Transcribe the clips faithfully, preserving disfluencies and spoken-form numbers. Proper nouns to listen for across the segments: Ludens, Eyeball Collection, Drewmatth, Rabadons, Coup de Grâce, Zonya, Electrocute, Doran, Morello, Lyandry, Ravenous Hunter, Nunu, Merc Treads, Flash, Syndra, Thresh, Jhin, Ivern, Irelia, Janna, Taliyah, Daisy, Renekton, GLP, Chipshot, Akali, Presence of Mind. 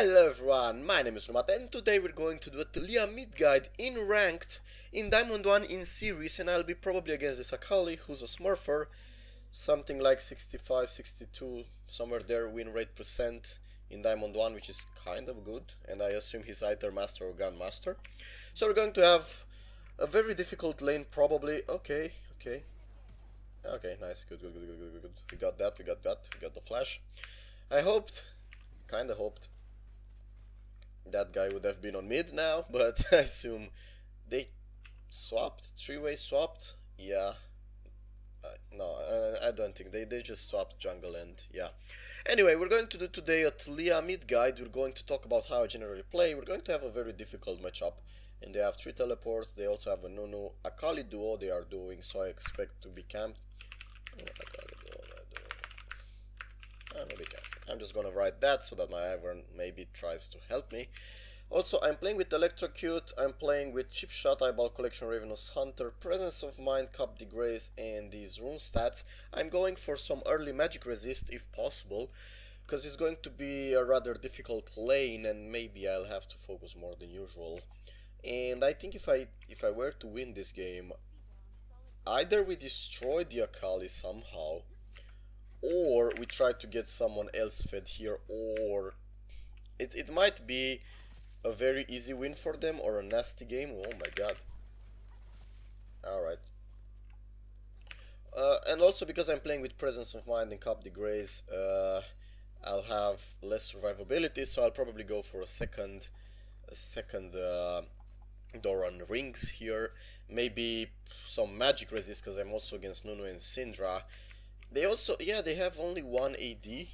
Hello everyone, my name is Drewmatth and today we're going to do a Taliyah mid guide in ranked in Diamond one in series, and I'll be probably against this Akali who's a smurfer, something like sixty-five, sixty-two, somewhere there win rate percent in Diamond one, which is kind of good, and I assume he's either master or grandmaster. So we're going to have a very difficult lane probably. Okay, okay, okay, nice, good, good, good, good, good, good. We got that, we got that, we got the flash. I hoped, kinda hoped, that guy would have been on mid now, but I assume they swapped, three-way swapped, yeah, uh, no, I, I don't think, they, they just swapped jungle and yeah. Anyway, we're going to do today a Taliyah mid guide. We're going to talk about how I generally play. We're going to have a very difficult matchup, and they have three teleports, they also have a Nunu Akali duo they are doing, so I expect to be camped. Oh, Akali duo, I don't know. I'm a big camp. I'm just gonna write that so that my Ivern maybe tries to help me. Also, I'm playing with Electrocute, I'm playing with Chipshot, Eyeball Collection, Ravenous Hunter, Presence of Mind, Coup de Grâce, and these rune stats. I'm going for some early magic resist if possible, because it's going to be a rather difficult lane and maybe I'll have to focus more than usual. And I think if I if I were to win this game, either we destroy the Akali somehow, or we try to get someone else fed here, or it, it might be a very easy win for them or a nasty game. Oh my god. Alright. Uh, and also because I'm playing with Presence of Mind and Coup de Grâce, uh, I'll have less survivability, so I'll probably go for a second a second uh, Doran rings here. Maybe some magic resist because I'm also against Nunu and Syndra. They also, yeah, they have only one A D,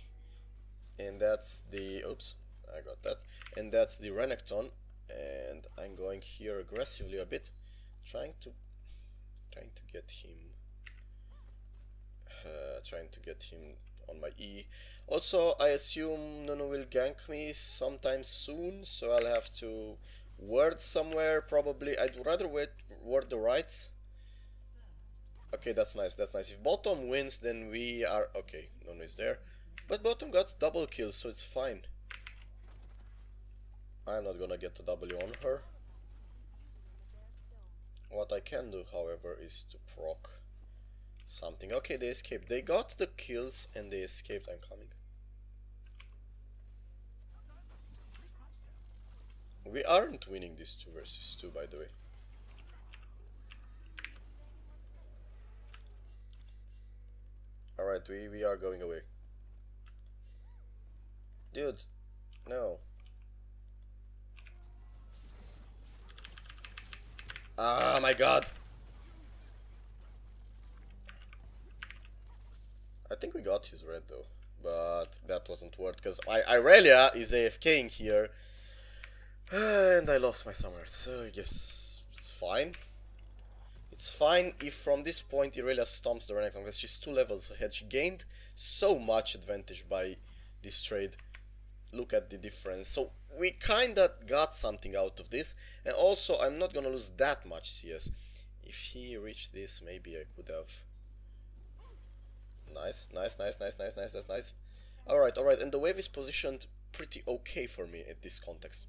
and that's the, oops, I got that, and that's the Renekton, and I'm going here aggressively a bit, trying to, trying to get him, uh, trying to get him on my E. Also, I assume Nunu will gank me sometime soon, so I'll have to ward somewhere, probably. I'd rather wait, ward the right. Okay, that's nice, that's nice. If bottom wins, then we are... Okay, Nunu is there. But bottom got double kill, so it's fine. I'm not gonna get the W on her. What I can do, however, is to proc something. Okay, they escaped. They got the kills and they escaped. I'm coming. We aren't winning this two versus two, by the way. Alright, we, we are going away. Dude, no. Ah, my god. I think we got his red though, but that wasn't worth, because Irelia is AFKing here. And I lost my summoner, so yes, it's fine. It's fine if from this point Irelia stomps the Renekton, because she's two levels ahead. She gained so much advantage by this trade. Look at the difference. So we kinda got something out of this. And also I'm not gonna lose that much C S. If he reached this, maybe I could have... Nice, nice, nice, nice, nice, nice, that's nice. Alright, alright, and the wave is positioned pretty okay for me at this context.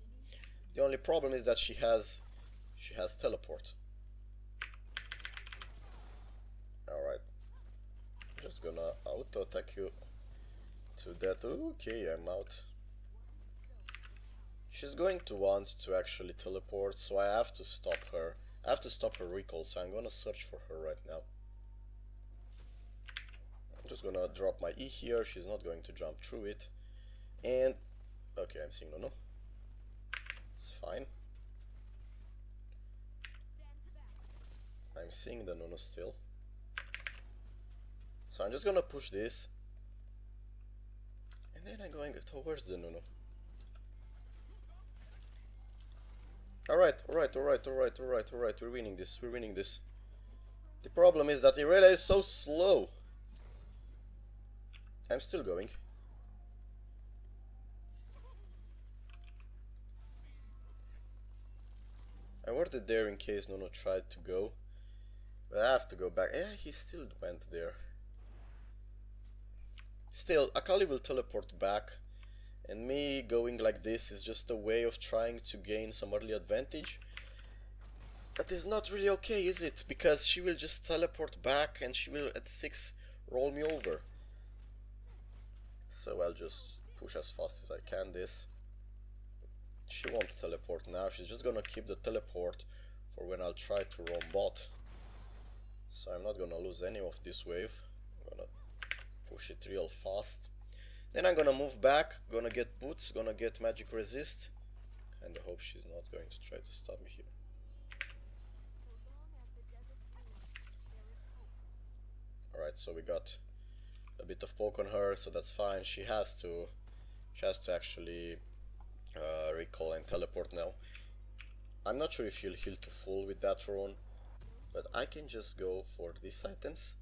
The only problem is that she has... She has teleport. Alright, just gonna auto attack you to that. Okay, I'm out. She's going to want to actually teleport, so I have to stop her. I have to stop her recall, so I'm gonna search for her right now. I'm just gonna drop my E here, she's not going to jump through it. And, okay, I'm seeing Nunu. It's fine. I'm seeing the Nunu still. So I'm just gonna push this, and then I'm going towards the Nunu. Alright, alright, alright, alright, alright, alright, we're winning this, we're winning this. The problem is that Irelia is so slow. I'm still going. I warded there in case Nunu tried to go. But I have to go back. Yeah, he still went there. Still, Akali will teleport back, And me going like this is just a way of trying to gain some early advantage. That is not really okay, is it? Because she will just teleport back and she will at six roll me over. So I'll just push as fast as I can this. She won't teleport now, she's just gonna keep the teleport for when I'll try to roam bot. So I'm not gonna lose any of this wave. I'm gonna push it real fast. Then I'm gonna move back, gonna get boots, gonna get magic resist. And I hope she's not going to try to stop me here. Alright, so we got a bit of poke on her, so that's fine. She has to, she has to actually uh, recall and teleport now. I'm not sure if you'll heal to full with that rune, but I can just go for these items.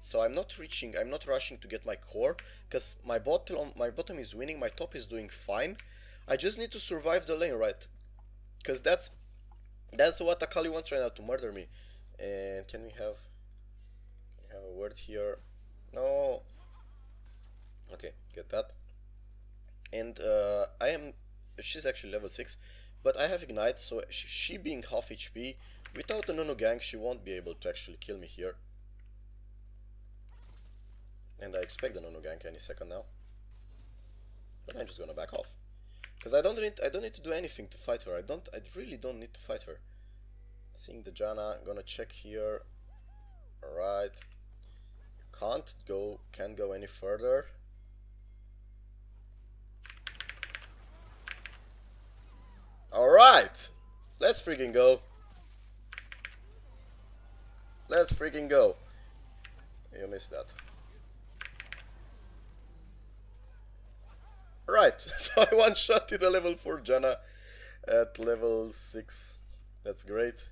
So I'm not reaching, I'm not rushing to get my core, because my bottom, my bottom is winning, my top is doing fine. I just need to survive the lane, right? Because that's, that's what Akali wants right now, to murder me. And can we have, can we have a word here? No. Okay, get that. And uh, I am, she's actually level six, but I have Ignite, so she being half H P, without the Nunu gang, she won't be able to actually kill me here. And I expect the Nunu gank any second now. But I'm just gonna back off. Because I don't need, I don't need to do anything to fight her. I don't I really don't need to fight her. I think the Janna, gonna check here. Alright. Can't go can't go any further. Alright! Let's freaking go. Let's freaking go. You missed that. Right, so I one-shotted a level four Janna at level six. That's great.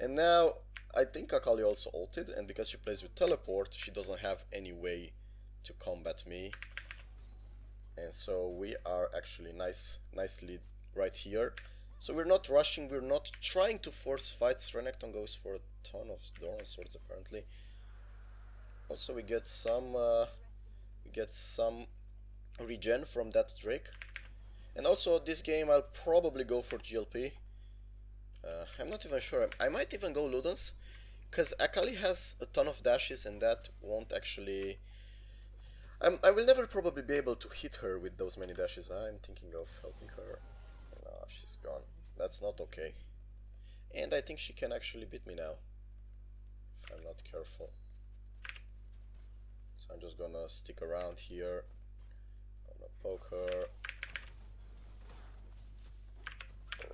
And now, I think Akali also ulted, and because she plays with teleport, she doesn't have any way to combat me. And so we are actually nice, nicely right here. So we're not rushing, we're not trying to force fights. Renekton goes for a ton of Doran swords, apparently. Also, we get some... Uh, we get some... regen from that Drake. And also this game I'll probably go for G L P. uh, I'm not even sure. I might even go Ludens, because Akali has a ton of dashes and that won't actually... I'm, I will never probably be able to hit her with those many dashes. I'm thinking of helping her. No, she's gone. That's not okay. And I think she can actually beat me now if I'm not careful. So I'm just gonna stick around here. Poke her.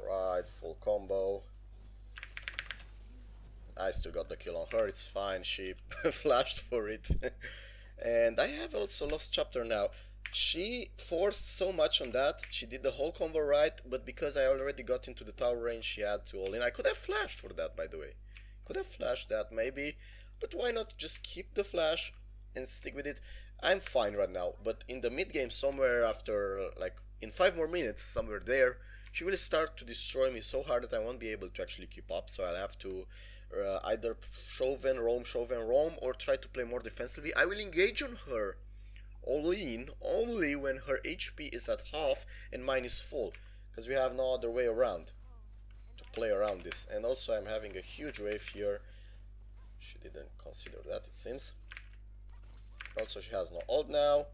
Alright, full combo. I still got the kill on her, it's fine, she flashed for it. And I have also lost chapter now. She forced so much on that, she did the whole combo right, but because I already got into the tower range, she had to all in. I could have flashed for that, by the way. Could have flashed that, maybe. But why not just keep the flash and stick with it? I'm fine right now, but in the mid-game somewhere after, like, in five more minutes, somewhere there, she will start to destroy me so hard that I won't be able to actually keep up, so I'll have to uh, either shove and roam, shove and roam, or try to play more defensively. I will engage on her all in, only when her H P is at half and mine is full, because we have no other way around to play around this. And also I'm having a huge wave here. She didn't consider that, it seems. Also, she has no ult now.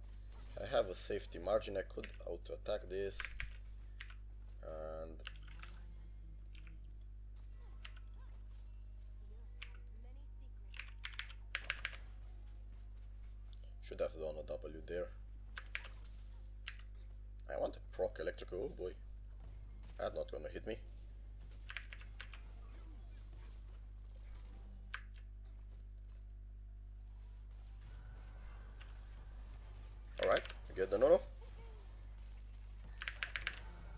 I have a safety margin. I could auto-attack this. And should have done a W there. I want to proc Electrocute. Oh boy. That's not gonna hit me. Alright, get the Nunu.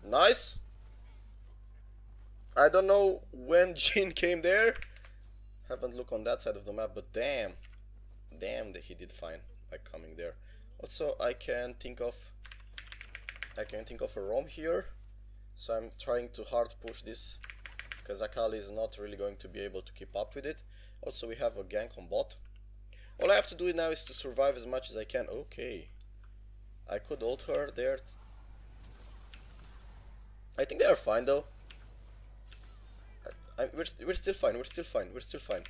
Nice! I don't know when Jhin came there. Haven't looked on that side of the map, but damn. Damn, that he did fine by coming there. Also, I can think of... I can think of a roam here. So I'm trying to hard push this, because Akali is not really going to be able to keep up with it. Also, we have a gank on bot. All I have to do now is to survive as much as I can. Okay. I could ult her there. I think they are fine though. I, I, we're, st we're still fine, we're still fine, we're still fine.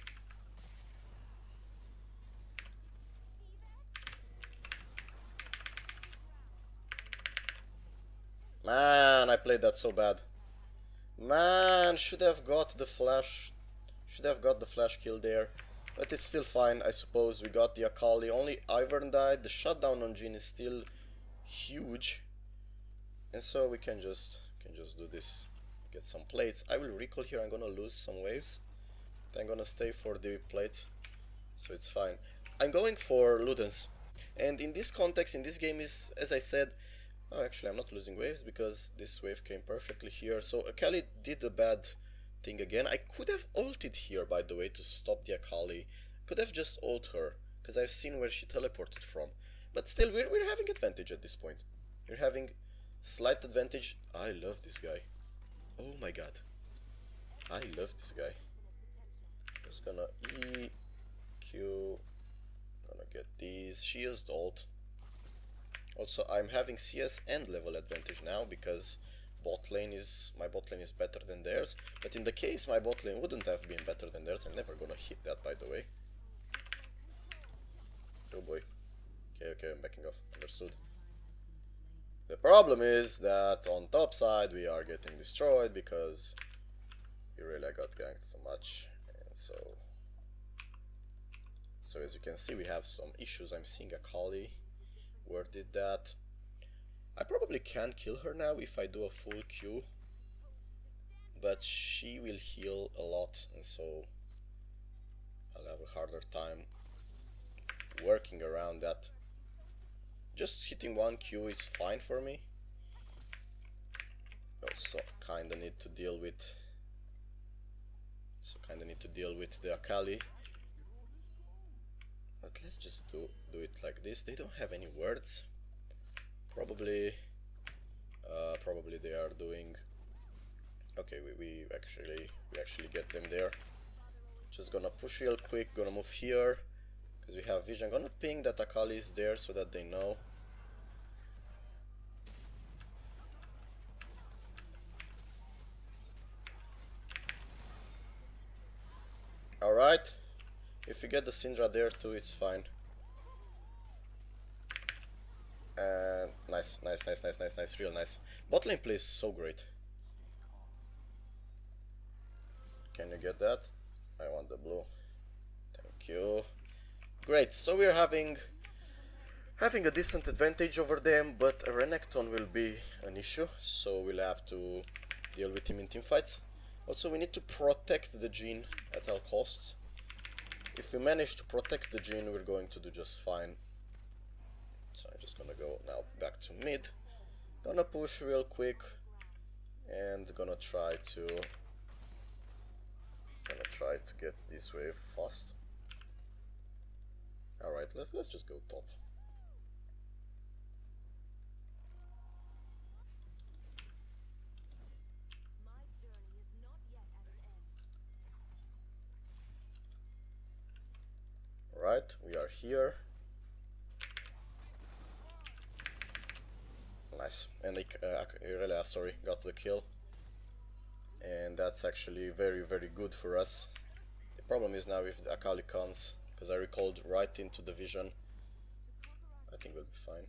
Man, I played that so bad. Man, should have got the flash. Should have got the flash kill there. But it's still fine, I suppose. We got the Akali. Only Ivern died. The shutdown on Jhin is still huge. And so we can just can just do this. Get some plates. I will recall here. I'm gonna lose some waves. Then I'm gonna stay for the plate. So it's fine. I'm going for Ludens. And in this context, in this game is, as I said, oh, actually I'm not losing waves because this wave came perfectly here. So Akali did a bad thing again. I could have ulted here, by the way, to stop the Akali. Could have just ulted her, because I've seen where she teleported from. But still, we're, we're having advantage at this point. We're having slight advantage. I love this guy. Oh my god. I love this guy. Just gonna E, Q. Gonna get these. She used ult. Also, I'm having C S and level advantage now because bot lane is my bot lane is better than theirs. But in the case my bot lane wouldn't have been better than theirs. I'm never gonna hit that, by the way. Oh boy. Okay, okay, I'm backing off. Understood. The problem is that on top side we are getting destroyed because Irelia got ganked so much, and so so as you can see we have some issues. I'm seeing Akali. Where did that? I probably can kill her now if I do a full Q, but she will heal a lot, and so I'll have a harder time working around that. Just hitting one Q is fine for me. Also kinda need to deal with so kinda need to deal with the Akali. But let's just do, do it like this. They don't have any words. Probably uh, probably they are doing okay. We, we actually we actually get them there. Just gonna push real quick, gonna move here because we have vision. Gonna ping that Akali is there so that they know. Alright. If you get the Syndra there too, it's fine. And nice, nice, nice, nice, nice, nice, real nice. Bot lane play is so great. Can you get that? I want the blue. Thank you. Great, so we're having having a decent advantage over them, but Renekton will be an issue, so we'll have to deal with him in teamfights. Also, we need to protect the Jhin at all costs. If we manage to protect the Jhin, we're going to do just fine. So I'm just gonna go now back to mid. Gonna push real quick and gonna try to gonna try to get this wave fast. Alright, let's let's just go top. Right, we are here. Nice, and uh, Irelia, sorry, got the kill, and that's actually very, very good for us. The problem is now if the Akali comes, because I recalled right into the vision. I think we'll be fine.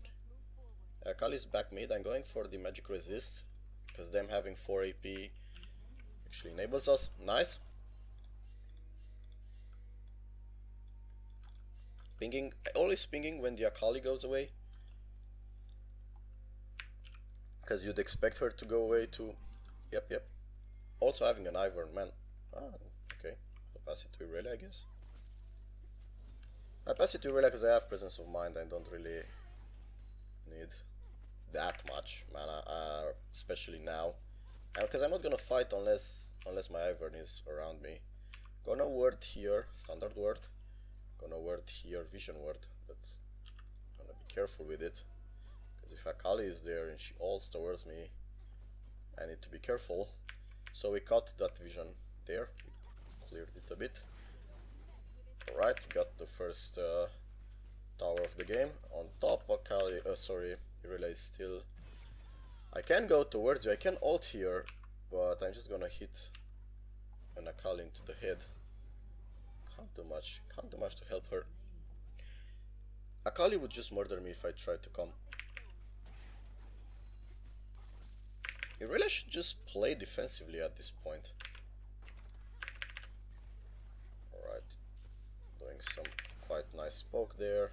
Akali's back mid. I'm going for the magic resist because them having four A P actually enables us. Nice. Pinging, always pinging when the Akali goes away, because you'd expect her to go away too. Yep, yep. Also having an Ivern, man. Oh, okay. I'll pass it to Irelia, I guess. I pass it to Irelia because I have presence of mind. I don't really need that much mana, uh, especially now, because I'm not gonna fight unless unless my Ivern is around me. Gonna ward here, standard ward. Gonna word here, vision word, but gonna be careful with it, because if Akali is there and she ults towards me, I need to be careful. So we caught that vision there, cleared it a bit. Alright, got the first uh, tower of the game. On top Akali, uh, sorry, Irelia is still... I can go towards you, I can ult here, but I'm just gonna hit an Akali into the head. Can't do much, can't do much to help her. Akali would just murder me if I tried to come. Irelia should just play defensively at this point. Alright, doing some quite nice poke there.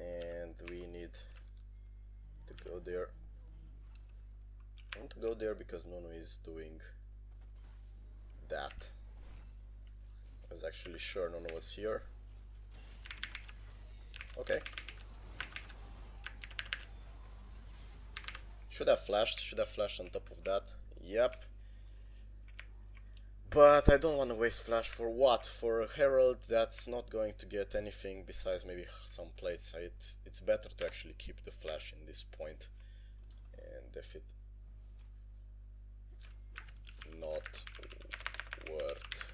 And we need to go there. I want to go there because Nunu is doing that. I was actually sure Nunu was here. Okay. Should have flashed, should have flashed on top of that. Yep. But I don't want to waste flash for what? For a herald that's not going to get anything besides maybe some plates. It's, it's better to actually keep the flash in this point. And if it not worth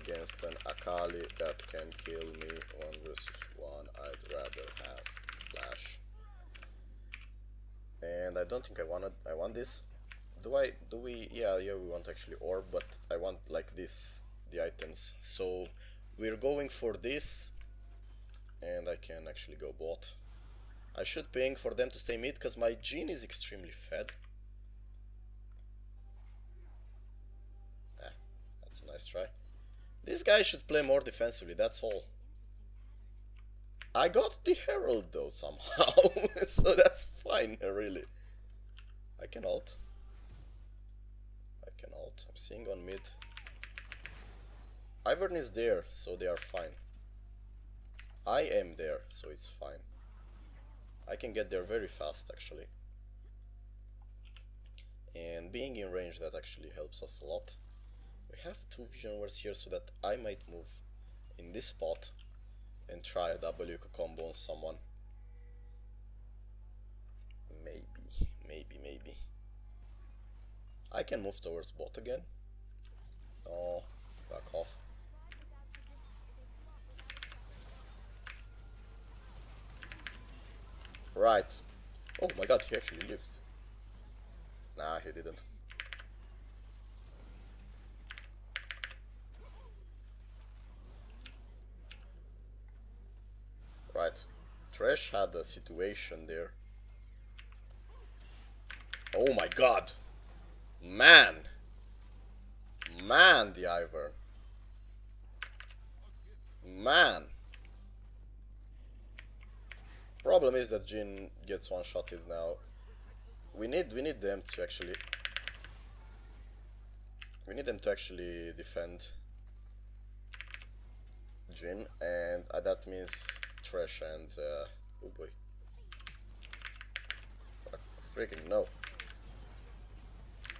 against an Akali that can kill me one versus one, I'd rather have flash. And I don't think I wanted, I want this. Do I, do we, yeah, yeah, we want actually orb, but I want like this, the items. So we're going for this, and I can actually go bot. I should ping for them to stay mid, because my Jhin is extremely fed. Ah, that's a nice try. This guy should play more defensively, that's all. I got the herald though somehow, so that's fine, really. I can ult. I can ult. I'm seeing on mid. Ivern is there, so they are fine. I am there, so it's fine. I can get there very fast, actually. And being in range, that actually helps us a lot. We have two vision wards here, so that I might move in this spot and try a W combo on someone. Maybe, maybe, maybe. I can move towards bot again. Oh, back off. Right. Oh my god, he actually lives. Nah, he didn't. Right, Thresh had a situation there. Oh my god! Man! Man, the Ivern. Man! Problem is that Jhin gets one-shotted now. We need, we need them to actually... We need them to actually defend Jhin, and uh, that means Thresh and uh, oh boy, fuck, freaking no!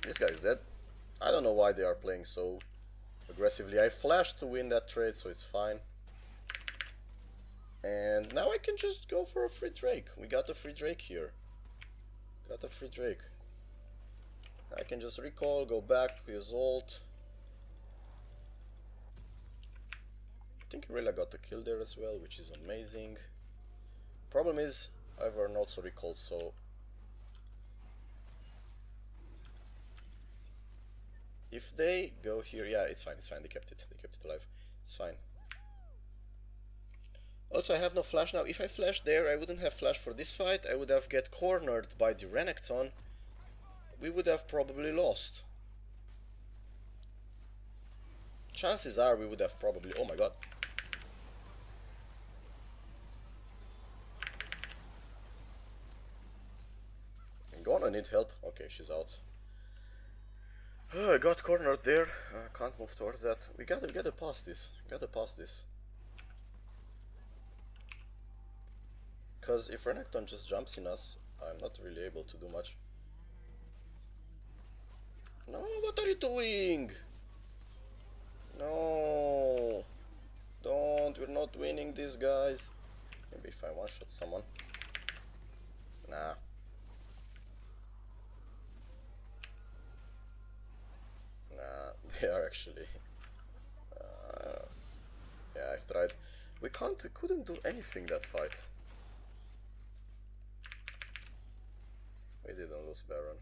This guy is dead. I don't know why they are playing so aggressively. I flashed to win that trade, so it's fine. And now I can just go for a free Drake. We got a free Drake here. Got a free Drake. I can just recall, go back, use ult. I think Irelia got a kill there as well, which is amazing. Problem is, Ivern also recalled, so... If they go here... Yeah, it's fine, it's fine, they kept it, they kept it alive. It's fine. Also, I have no flash now. If I flash there, I wouldn't have flash for this fight. I would have get cornered by the Renekton. We would have probably lost. Chances are we would have probably... Oh my god. Gonna need help. Okay, she's out. Uh, got cornered there. Uh, can't move towards that. We gotta, we gotta pass this. We gotta pass this. Because if Renekton just jumps in us, I'm not really able to do much. No, what are you doing? No! Don't! We're not winning this, guys. Maybe if I one-shot someone. Nah. Nah, they are actually... Uh, yeah, I tried. We can't, we couldn't do anything that fight. those Baron.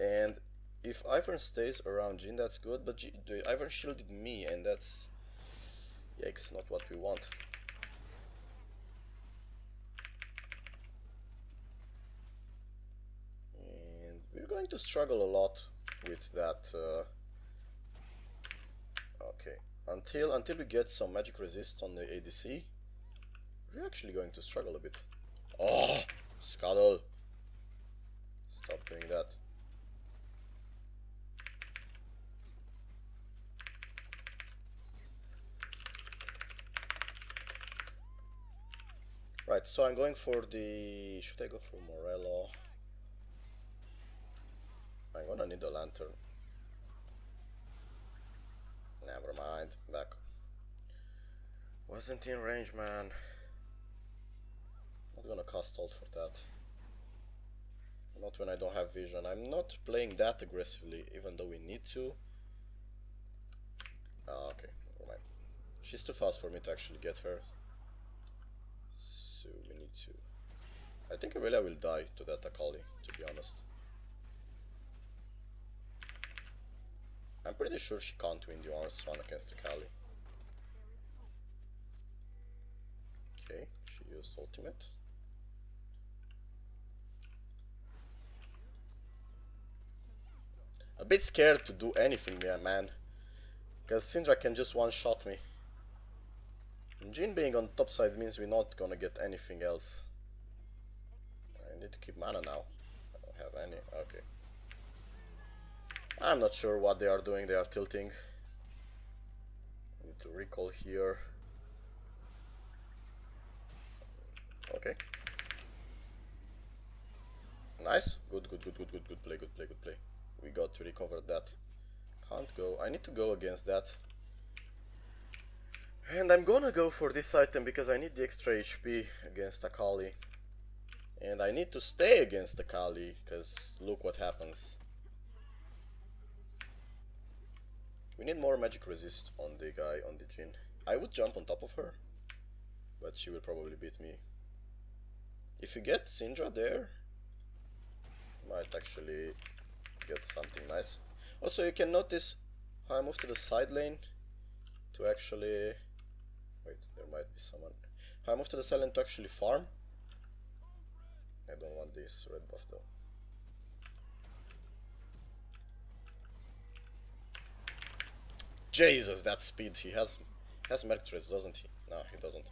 And if Ivern stays around Jhin, that's good, but G the Ivern shielded me, and that's... yikes, not what we want. And we're going to struggle a lot with that. Uh... Okay, until, until we get some magic resist on the A D C, we're actually going to struggle a bit. Oh, Scuddle! Stop doing that. Right, so I'm going for the... should I go for Morello? I'm gonna need a lantern. Never mind, back. Wasn't in range, man. Not gonna cast ult for that. Not when I don't have vision. I'm not playing that aggressively, even though we need to. Ah, okay, never mind. She's too fast for me to actually get her. So we need to... I think Irelia will die to that Akali, to be honest. I'm pretty sure she can't win the honors one against Akali. Okay, she used ultimate. A bit scared to do anything there, man. Because Syndra can just one-shot me. Jhin being on top side means we're not gonna get anything else. I need to keep mana now. I don't have any. Okay. I'm not sure what they are doing. They are tilting. I need to recall here. Okay. Nice. Good, good, good, good, good, good play, good play, good play. We got to recover that. Can't go. I need to go against that. And I'm gonna go for this item because I need the extra H P against Akali. And I need to stay against Akali, because look what happens. We need more magic resist on the guy, on the Jhin. I would jump on top of her, but she will probably beat me. If you get Syndra there, might actually get something nice. Also, you can notice how I moved to the side lane to actually... wait, there might be someone. I moved to the silent to actually farm. I don't want this red buff though. Jesus, that speed! He has has Merc Treads, doesn't he? No, he doesn't.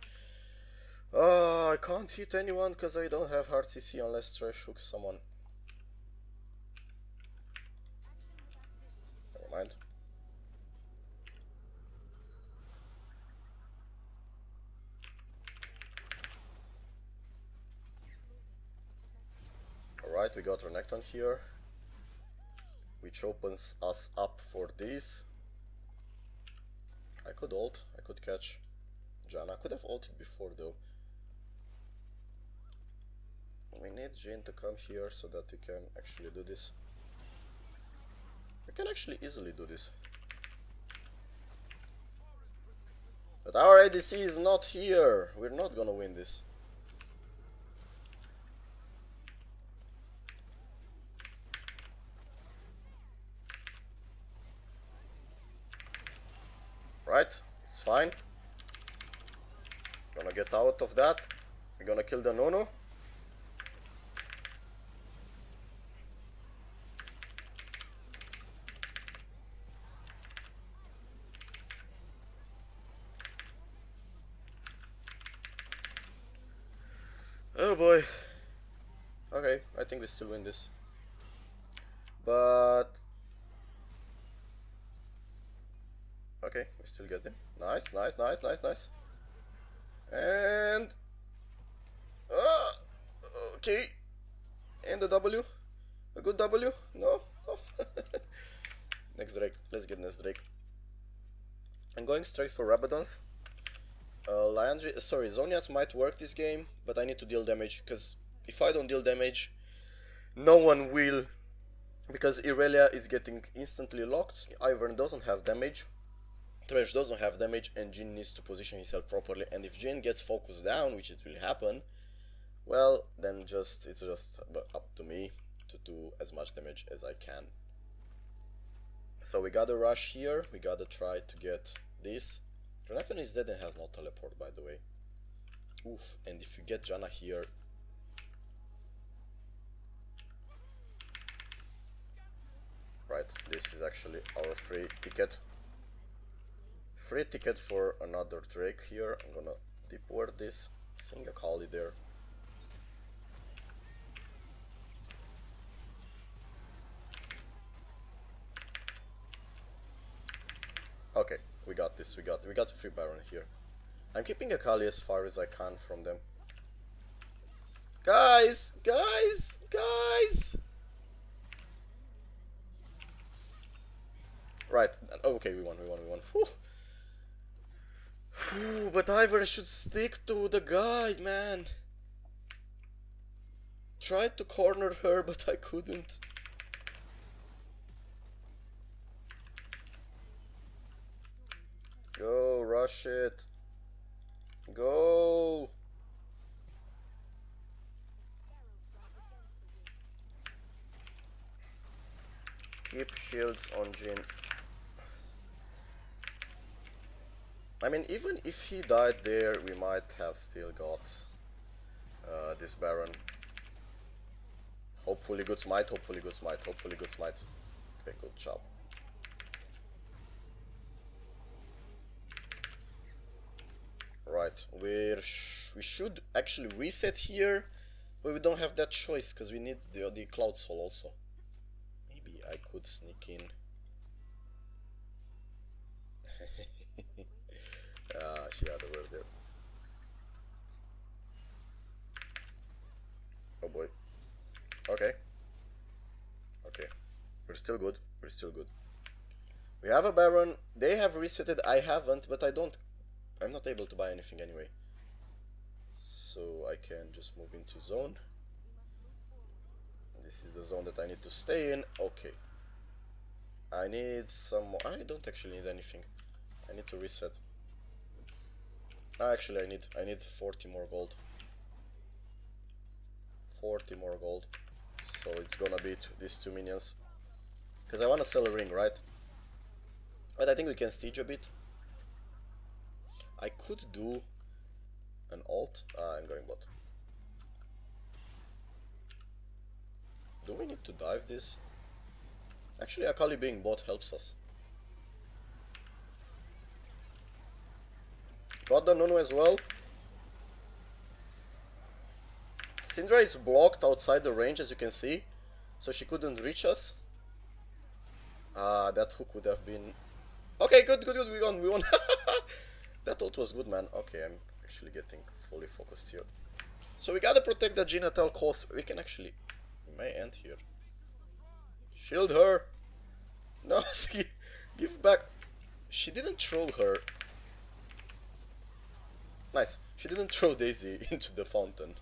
Oh, I can't hit anyone because I don't have hard C C unless Thresh hooks someone. Never mind. Alright, we got Renekton here, which opens us up for this. I could ult, I could catch Janna. I could have ulted before though. We need Jhin to come here so that we can actually do this. We can actually easily do this. But our A D C is not here! We're not gonna win this. Right, it's fine. Gonna get out of that. We're gonna kill the Nunu. Oh boy. Okay, I think we still win this. But... okay, we still get them. Nice, nice, nice, nice, nice. And... Uh, okay. And the W. A good W? No? Oh. Next Drake. Let's get next Drake. I'm going straight for Rabadons. Uh, Lyandry, sorry, Zonya's might work this game, but I need to deal damage, because if I don't deal damage, no one will. Because Irelia is getting instantly locked, Ivern doesn't have damage, Thresh doesn't have damage, and Jhin needs to position himself properly. And if Jhin gets focused down, which it will happen, well, then just it's just up to me to do as much damage as I can. So we got a rush here, we gotta try to get this. Renekton is dead and has no teleport, by the way. Oof, and if you get Janna here... Right, this is actually our free ticket. Free ticket for another trick here. I'm gonna deport this, sing Akali there. Okay, we got this, we got we got free Baron here. I'm keeping Akali as far as I can from them. Guys! Guys! Guys! Right, okay, we won, we won, we won. Whew. Whew, but Ivern should stick to the guide, man. Tried to corner her, but I couldn't. Go, rush it. Go. Keep shields on Jhin. I mean, even if he died there, we might have still got uh, this Baron. Hopefully good smite, hopefully good smite, hopefully good smite. Okay, good job. Right, we're sh we should actually reset here, but we don't have that choice because we need the, the Cloud Soul also. Maybe I could sneak in. Ah, she had a word there. Oh boy. Okay. Okay. We're still good. We're still good. We have a Baron. They have resetted. I haven't, but I don't... I'm not able to buy anything anyway. So I can just move into zone. This is the zone that I need to stay in. Okay. I need some more... I don't actually need anything. I need to reset. Actually, I need I need forty more gold. forty more gold. So it's gonna be these two minions. Because I want to sell a ring, right? But I think we can siege a bit. I could do an alt. Ah, I'm going bot. Do we need to dive this? Actually, Akali being bot helps us. Got the Nunu as well. Syndra is blocked outside the range, as you can see, so she couldn't reach us. Ah, that hook would have been... Okay, good, good, good, we won, we won. That ult was good, man. Okay, I'm actually getting fully focused here. So we gotta protect the Jhin at all costs. We can actually... We may end here. Shield her. No, give back. She didn't troll her. Nice, she didn't throw Daisy into the fountain.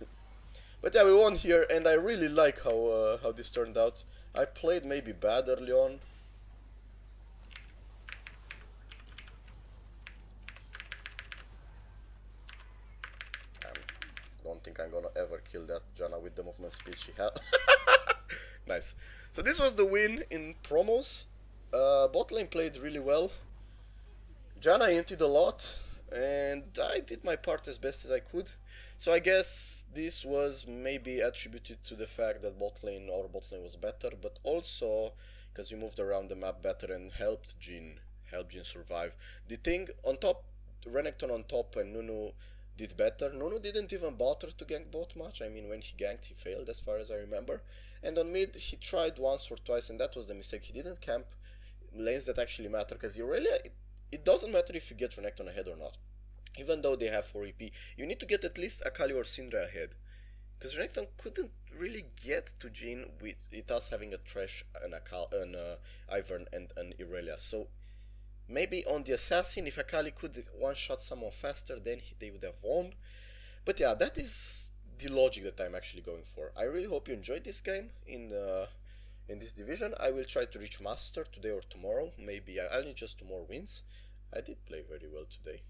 But yeah, we won here, and I really like how uh, how this turned out. I played maybe bad early on. I don't think I'm gonna ever kill that Janna with the movement speed she had. Nice. So this was the win in promos. Uh, bot lane played really well. Janna emptied a lot. And I did my part as best as I could. So I guess this was maybe attributed to the fact that bot lane or bot lane was better, but also because we moved around the map better and helped Jhin, helped Jhin survive. The thing on top, Renekton on top and Nunu did better. Nunu didn't even bother to gank bot much. I mean, when he ganked, he failed as far as I remember. And on mid, he tried once or twice, and that was the mistake. He didn't camp lanes that actually matter, because Irelia... It, It doesn't matter if you get Renekton ahead or not, even though they have four E P, you need to get at least Akali or Syndra ahead, because Renekton couldn't really get to Jhin with, with us having a Thresh, an, Akali, an uh, Ivern and an Irelia, so maybe on the Assassin, if Akali could one-shot someone faster, then he, they would have won, but yeah, that is the logic that I'm actually going for. I really hope you enjoyed this game in the... In this division. I will try to reach master today or tomorrow, maybe. I need just two more wins. I did play very well today.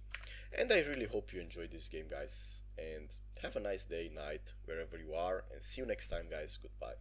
And I really hope you enjoyed this game, guys. And have a nice day, night, wherever you are. And see you next time, guys. Goodbye.